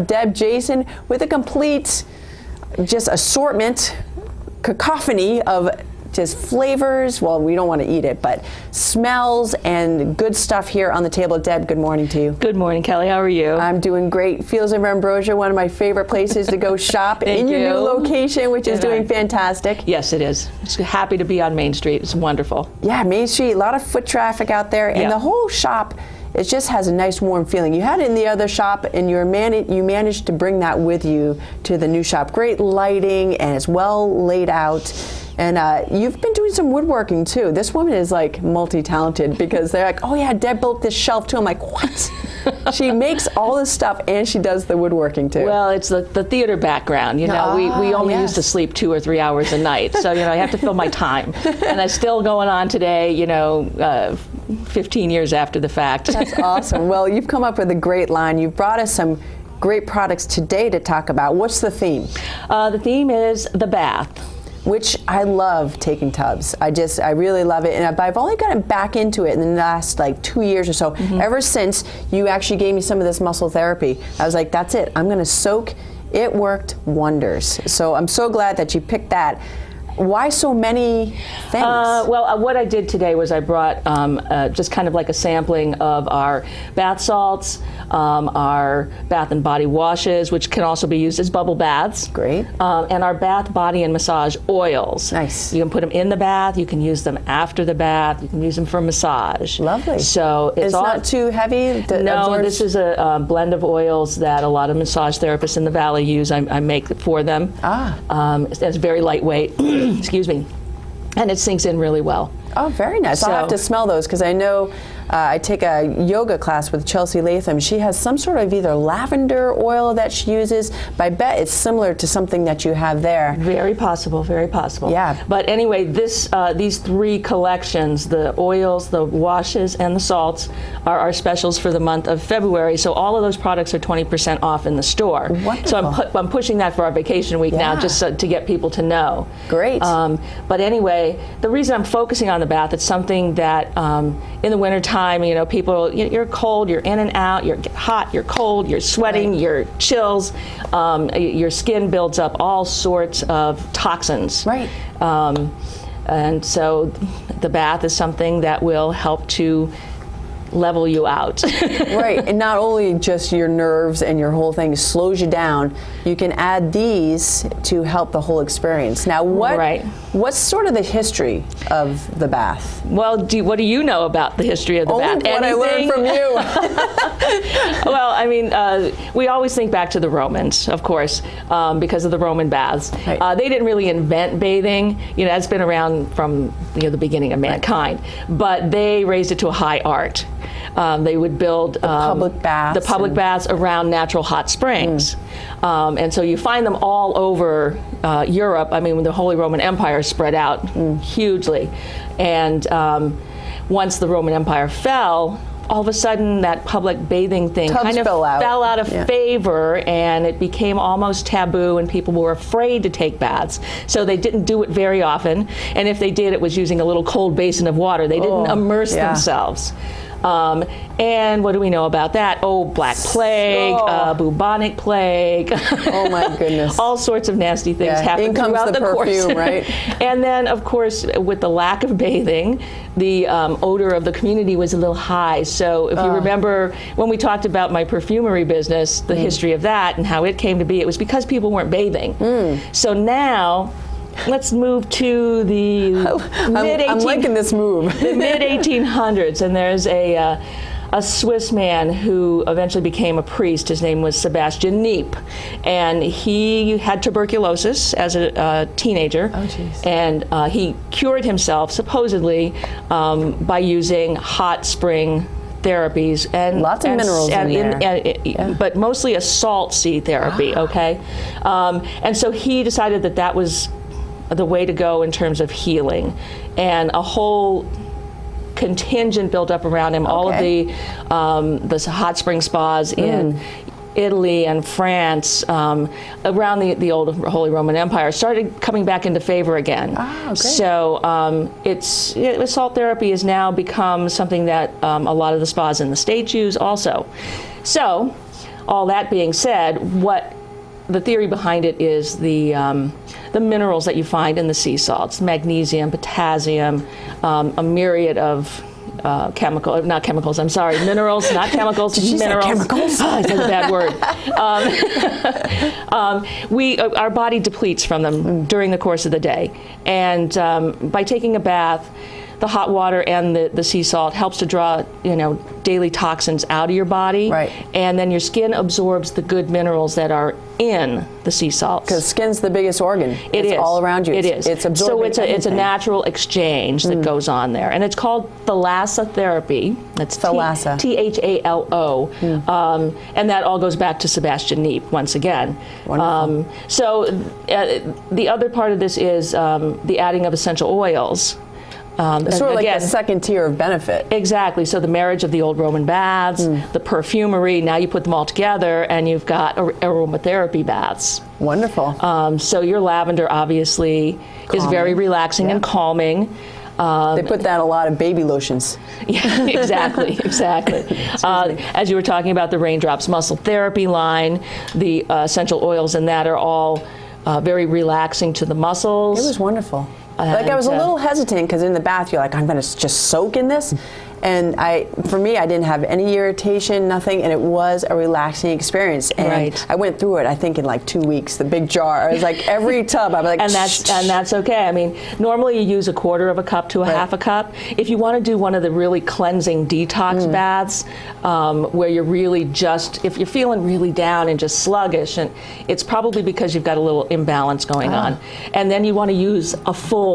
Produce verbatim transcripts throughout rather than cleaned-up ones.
Deb Jasien with a complete just assortment, cacophony of just flavors. Well, we don't want to eat it, but smells and good stuff here on the table. Deb, good morning to you. Good morning, Kelly. How are you? I'm doing great. Fields of Ambrosia, one of my favorite places to go shop in your you. new location, which yeah. is doing fantastic. Yes, it is. It's happy to be on Main Street. It's wonderful. Yeah, Main Street, a lot of foot traffic out there, and yeah. the whole shop, it just has a nice warm feeling. You had it in the other shop, and you're mani you managed to bring that with you to the new shop. Great lighting, and it's well laid out. And uh, you've been doing some woodworking too. This woman is like multi-talented, because they're like, oh yeah, Deb built this shelf too. I'm like, what? She makes all this stuff and she does the woodworking too. Well, it's the, the theater background. You know, oh, we, we only yes. used to sleep two or three hours a night. So, you know, I have to fill my time. And that's still going on today, you know, uh, fifteen years after the fact. That's awesome. Well, you've come up with a great line. You've brought us some great products today to talk about. What's the theme? Uh, the theme is the bath, which I love taking tubs. I just, I really love it. And I've only gotten back into it in the last like two years or so. Mm-hmm. Ever since you actually gave me some of this muscle therapy, I was like, that's it, I'm gonna soak. It worked wonders. So I'm so glad that you picked that. Why so many things? Uh, well, uh, what I did today was I brought um, uh, just kind of like a sampling of our bath salts, um, our bath and body washes, which can also be used as bubble baths. Great. Um, and our bath, body, and massage oils. Nice. You can put them in the bath. You can use them after the bath. You can use them for massage. Lovely. So it's, it's all, not too heavy? To no, absorb? This is a, a blend of oils that a lot of massage therapists in the Valley use. I, I make it for them. Ah. Um, it's very lightweight. Excuse me. And it sinks in really well. Oh, very nice. So, I'll have to smell those, because I know uh, I take a yoga class with Chelsea Latham. She has some sort of either lavender oil that she uses, but I bet it's similar to something that you have there. Very possible, very possible. Yeah. But anyway, this, uh, these three collections, the oils, the washes, and the salts, are our specials for the month of February. So all of those products are twenty percent off in the store. Wonderful. So I'm, pu I'm pushing that for our vacation week yeah. now, just so, to get people to know. Great. Um, but anyway, the reason I'm focusing on the bath, it's something that um, in the wintertime, you know, people, you're cold, you're in and out, you're hot, you're cold, you're sweating, right. your chills, um, your skin builds up all sorts of toxins. Right. Um, and so the bath is something that will help to level you out. Right, and not only just your nerves and your whole thing slows you down, you can add these to help the whole experience. Now, what, right. what's sort of the history of the bath? Well, do, what do you know about the history of the only bath? What Anything? I learned from you. Well, I mean, uh, we always think back to the Romans, of course, um, because of the Roman baths. Right. Uh, they didn't really invent bathing. You know, that's been around from you know, the beginning of mankind, right. but they raised it to a high art. Um, they would build the um, public baths, the public baths around natural hot springs. Mm. Um, and so you find them all over uh, Europe. I mean, when the Holy Roman Empire spread out mm. hugely. And um, once the Roman Empire fell, all of a sudden that public bathing thing Tubs kind of fell out, fell out of yeah. favor, and it became almost taboo, and people were afraid to take baths. So they didn't do it very often. And if they did, it was using a little cold basin of water. They didn't oh, immerse yeah. themselves. Um, and what do we know about that? Oh, Black Plague, oh. Uh, bubonic plague. Oh my goodness. All sorts of nasty things yeah. happen in comes throughout the, the perfume, course. Right? And then, of course, with the lack of bathing, the um, odor of the community was a little high. So if uh. you remember when we talked about my perfumery business, the mm. history of that and how it came to be, it was because people weren't bathing. Mm. So now, let's move to the I'm, mid I'm liking this move. The mid eighteen hundreds, and there's a uh, a Swiss man who eventually became a priest. His name was Sebastian Kneipp, and he had tuberculosis as a uh, teenager. Oh, geez. And uh, he cured himself supposedly um, by using hot spring therapies and lots of and, minerals and, in and, there. And, and, yeah. but mostly a salt sea therapy. Ah. Okay, um, and so he decided that that was the way to go in terms of healing, and a whole contingent built up around him. Okay. All of the um, the hot spring spas mm. in Italy and France um, around the, the old Holy Roman Empire started coming back into favor again. Ah, okay. So um, it's it, salt therapy has now become something that um, a lot of the spas in the States use also. So all that being said, what the theory behind it is the um, the minerals that you find in the sea salts, magnesium, potassium, um, a myriad of uh, chemical, not chemicals, I'm sorry, minerals, not chemicals, Did minerals. She say chemicals? Oh, that's a bad word. Um, um, we, uh, our body depletes from them mm. during the course of the day. And um, by taking a bath, the hot water and the, the sea salt helps to draw, you know, daily toxins out of your body. Right. And then your skin absorbs the good minerals that are in the sea salts. Because skin's the biggest organ. It it's is. all around you. It it's, is. It's absorbing So it's a, it's a natural exchange that mm. goes on there. And it's called Thalassa therapy. That's Thalassa. T H A L O. Mm. Um, and that all goes back to Sebastian Kneipp once again. Wonderful. Um, so uh, the other part of this is um, the adding of essential oils. Um, it's sort of again, like the second tier of benefit. Exactly. So the marriage of the old Roman baths, mm. the perfumery, now you put them all together and you've got ar aromatherapy baths. Wonderful. Um, so your lavender obviously calming. is very relaxing yeah. and calming. Um, they put that a lot of baby lotions. Yeah, exactly, exactly. uh, as you were talking about the Raindrops Muscle Therapy line, the uh, essential oils in that are all uh, very relaxing to the muscles. It was wonderful. Like I was a little hesitant because in the bath you're like, I'm going to just soak in this, and I, for me, I didn't have any irritation, nothing, and it was a relaxing experience. And right. I went through it, I think, in like two weeks. The big jar, I was like every tub, I'm like, and that's and that's okay. I mean, normally you use a quarter of a cup to a right. half a cup. If you want to do one of the really cleansing detox mm. baths, um, where you're really just, if you're feeling really down and just sluggish, and it's probably because you've got a little imbalance going ah. on, and then you want to use a full.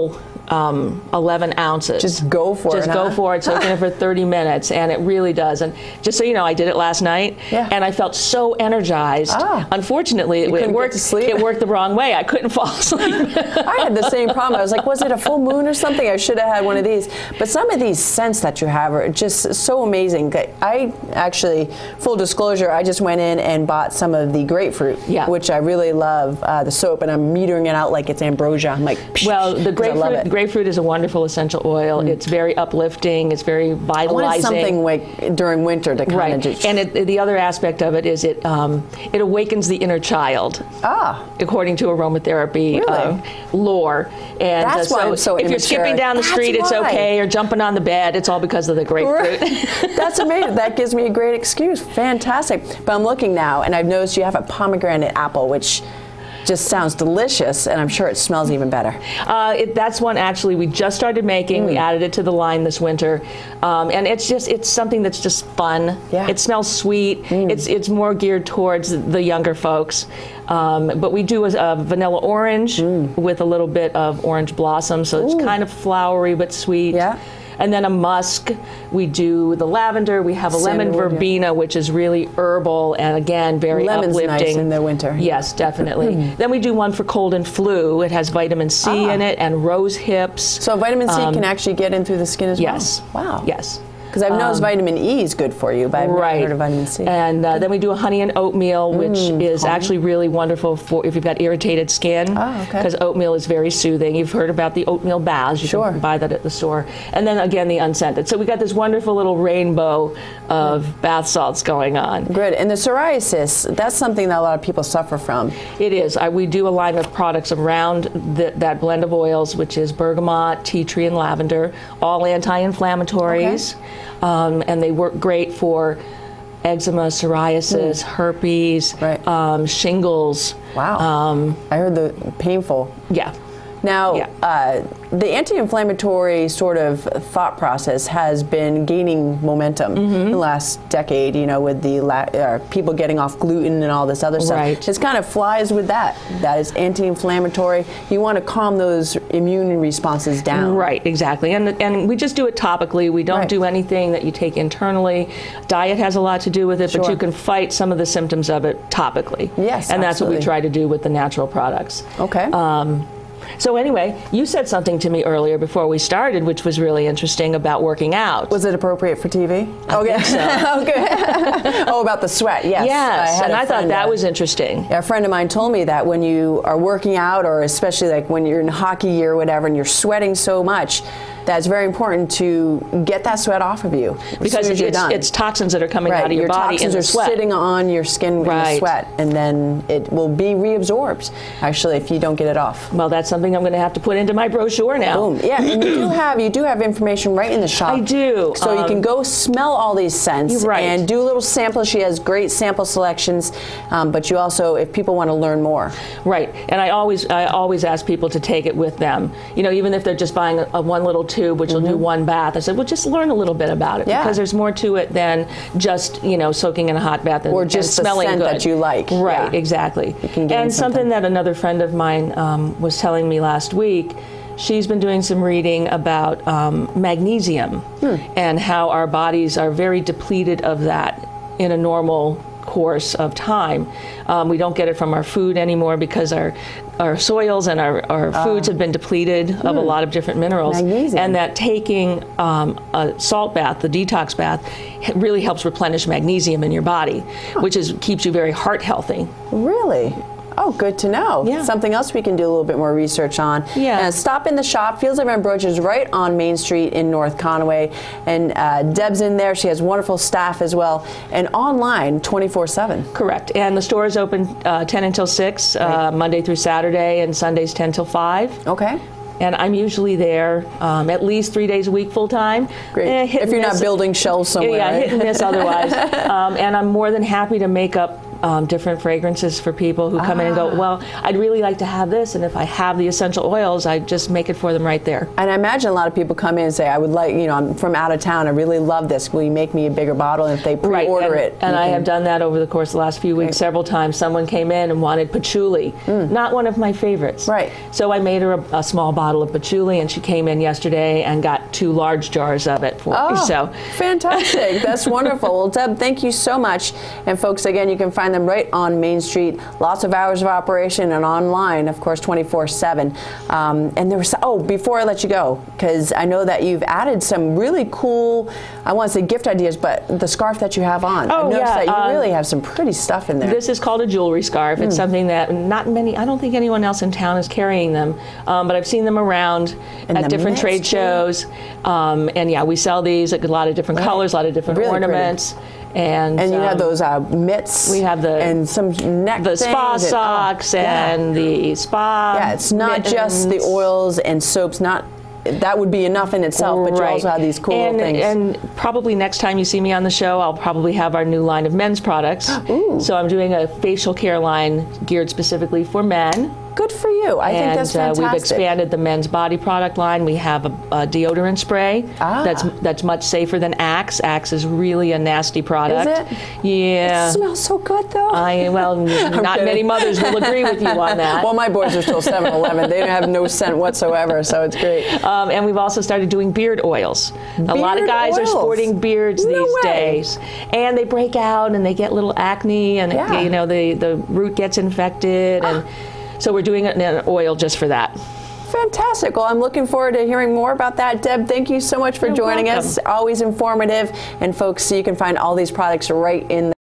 Um, eleven ounces. Just go for just it. Just go huh? for it. Soaking it for thirty minutes, and it really does. And just so you know, I did it last night, yeah. and I felt so energized. Ah. Unfortunately, it, it worked. It worked the wrong way. I couldn't fall asleep. I had the same problem. I was like, was it a full moon or something? I should have had one of these. But some of these scents that you have are just so amazing. I actually, full disclosure, I just went in and bought some of the grapefruit, yeah. which I really love uh, the soap, and I'm metering it out like it's ambrosia. I'm like, psh, well, the grapefruit. I love it. Grapefruit is a wonderful essential oil. Mm. It's very uplifting. It's very vitalizing. I wanted something like during winter to kind right. of just... And it, the other aspect of it is it um, it awakens the inner child. Ah. According to aromatherapy really? um, lore. And that's uh, so why I'm so If immature. You're skipping down the that's street, why. It's okay, or jumping on the bed, it's all because of the grapefruit. Right. That's amazing. That gives me a great excuse. Fantastic. But I'm looking now, and I've noticed you have a pomegranate apple, which... just sounds delicious, and I'm sure it smells even better. Uh, it, that's one actually we just started making. Mm. We added it to the line this winter, um, and it's just it's something that's just fun. Yeah. It smells sweet. Mm. It's it's more geared towards the younger folks, um, but we do a, a vanilla orange mm. with a little bit of orange blossom, so Ooh. It's kind of flowery but sweet. Yeah. And then a musk, we do the lavender, we have a lemon verbena, which is really herbal and again, very uplifting. Lemon's nice in the winter. Yes, definitely. Mm. Then we do one for cold and flu. It has vitamin C ah. in it and rose hips. So vitamin C um, can actually get in through the skin as yes. well? Yes. Wow. Yes. Because I've noticed um, vitamin E is good for you, but I've right. never heard of vitamin C. And uh, then we do a honey and oatmeal, which mm, is honey. actually really wonderful for if you've got irritated skin, because oh, okay. oatmeal is very soothing. You've heard about the oatmeal baths. You sure. can buy that at the store. And then again, the unscented. So we got this wonderful little rainbow of mm. bath salts going on. Good. And the psoriasis, that's something that a lot of people suffer from. It is. I, we do a line of products around the, that blend of oils, which is bergamot, tea tree, and lavender, all anti-inflammatories. Okay. Um, and they work great for eczema, psoriasis, mm. herpes, right. um, shingles. Wow. Um, I heard the painful. Yeah. Now, yeah. Uh, the anti-inflammatory sort of thought process has been gaining momentum mm-hmm. in the last decade, you know, with the la uh, people getting off gluten and all this other stuff. Right. Just kind of flies with that. That is anti-inflammatory. You want to calm those immune responses down. Right, exactly. And, and we just do it topically. We don't right. do anything that you take internally. Diet has a lot to do with it, sure. but you can fight some of the symptoms of it topically. Yes, And absolutely. That's what we try to do with the natural products. Okay. Um, So anyway, you said something to me earlier before we started, which was really interesting about working out. Was it appropriate for T V? I okay. think so. okay. Oh, about the sweat. Yes. Yes. I had and I thought that of, was interesting. A friend of mine told me that when you are working out, or especially like when you're in hockey or whatever, and you're sweating so much, that it's very important to get that sweat off of you because it's, it's, it's toxins that are coming right. out of your, your body in the sweat. Toxins are sitting on your skin with right. sweat, and then it will be reabsorbed, actually, if you don't get it off. Well, that's something I'm going to have to put into my brochure now. Boom. Yeah, and you do have you do have information right in the shop. I do. So um, you can go smell all these scents right. and do a little sample. She has great sample selections, um, but you also, if people want to learn more. Right, and I always I always ask people to take it with them. You know, even if they're just buying a, a one little tube, which mm-hmm. will do one bath, I said, well, just learn a little bit about it yeah. because there's more to it than just, you know, soaking in a hot bath and, or just and smelling the scent good. that you like. Right, yeah. exactly. You can gain and something. something that another friend of mine um, was telling me last week. She's been doing some reading about um, magnesium hmm. and how our bodies are very depleted of that in a normal course of time. Um, we don't get it from our food anymore because our our soils and our, our uh, foods have been depleted hmm. of a lot of different minerals. Magnesium. And that taking um, a salt bath, the detox bath, really helps replenish magnesium in your body, huh. which is keeps you very heart healthy. Really? Oh, good to know. Yeah. Something else we can do a little bit more research on. Yeah. Uh, stop in the shop. Fields of Ambrosia is right on Main Street in North Conway. And uh, Deb's in there. She has wonderful staff as well. And online twenty-four seven. Correct. And the store is open uh, ten until six, right. uh, Monday through Saturday, and Sundays ten till five. Okay. And I'm usually there um, at least three days a week full time. Great. Eh, if you're not building shelves somewhere. Yeah, right? Hit and miss otherwise. um, and I'm more than happy to make up Um, different fragrances for people who come ah. in and go, well, I'd really like to have this, and if I have the essential oils, I just make it for them right there. And I imagine a lot of people come in and say, I would like, you know, I'm from out of town, I really love this, will you make me a bigger bottle? And if they pre-order right. and, it. And mm-hmm. I have done that over the course of the last few weeks right. several times. Someone came in and wanted patchouli, mm. not one of my favorites. Right. So I made her a, a small bottle of patchouli, and she came in yesterday and got two large jars of it for oh, me. So. Fantastic. That's wonderful. Well, Deb, thank you so much. And folks, again, you can find them right on Main Street. Lots of hours of operation, and online, of course, twenty-four seven. Um, and there was, oh, before I let you go, because I know that you've added some really cool, I want to say gift ideas, but the scarf that you have on. Oh, I noticed yeah, that you um, really have some pretty stuff in there. This is called a jewelry scarf. It's mm. something that not many, I don't think anyone else in town is carrying them, um, but I've seen them around and at the different trade shows. Um, and yeah, we sell these, like, a lot of different right. colors, a lot of different really ornaments. Pretty. And, and you um, have those uh, mitts. We have the and some neck the spa socks and, oh, yeah. and the spa. Yeah, it's not mittens. Just the oils and soaps. Not that would be enough in itself, right. but you also have these cool and, things. And probably next time you see me on the show, I'll probably have our new line of men's products. Ooh. So I'm doing a facial care line geared specifically for men. Good for you. I and, think that's fantastic. Uh, we've expanded the men's body product line. We have a, a deodorant spray ah. that's that's much safer than Axe. Axe is really a nasty product. Is it? Yeah. It smells so good, though. I well, not kidding. Many mothers will agree with you on that. Well, my boys are still seven eleven. They have no scent whatsoever, so it's great. Um, and we've also started doing beard oils. Beard a lot of guys oils. Are sporting beards no these way. Days, and they break out and they get little acne, and yeah. it, you know the the root gets infected ah. and. So we're doing an oil just for that. Fantastic. Well, I'm looking forward to hearing more about that. Deb, thank you so much for You're joining welcome. Us. Always informative. And folks, so you can find all these products right in the